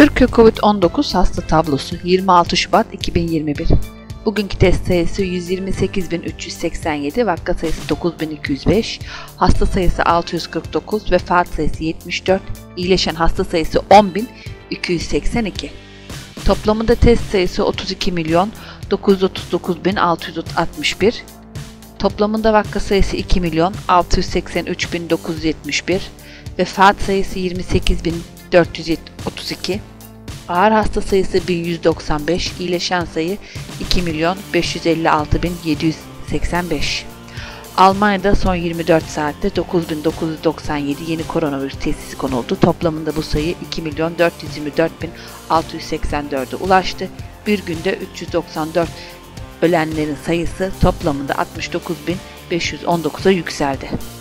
Türkiye COVID-19 hasta tablosu 26 Şubat 2021. Bugünkü test sayısı 128.387, vaka sayısı 9.205, hasta sayısı 649, vefat sayısı 74, iyileşen hasta sayısı 10.282. Toplamında test sayısı 32.939.661, toplamında vaka sayısı 2.683.971, vefat sayısı 28.432, ağır hasta sayısı 1.195, iyileşen sayı 2.556.785. Almanya'da son 24 saatte 9.997 yeni koronavirüs teşhisi konuldu. Toplamında bu sayı 2.424.684'e ulaştı. Bir günde 394 ölenlerin sayısı toplamında 69.519'a yükseldi.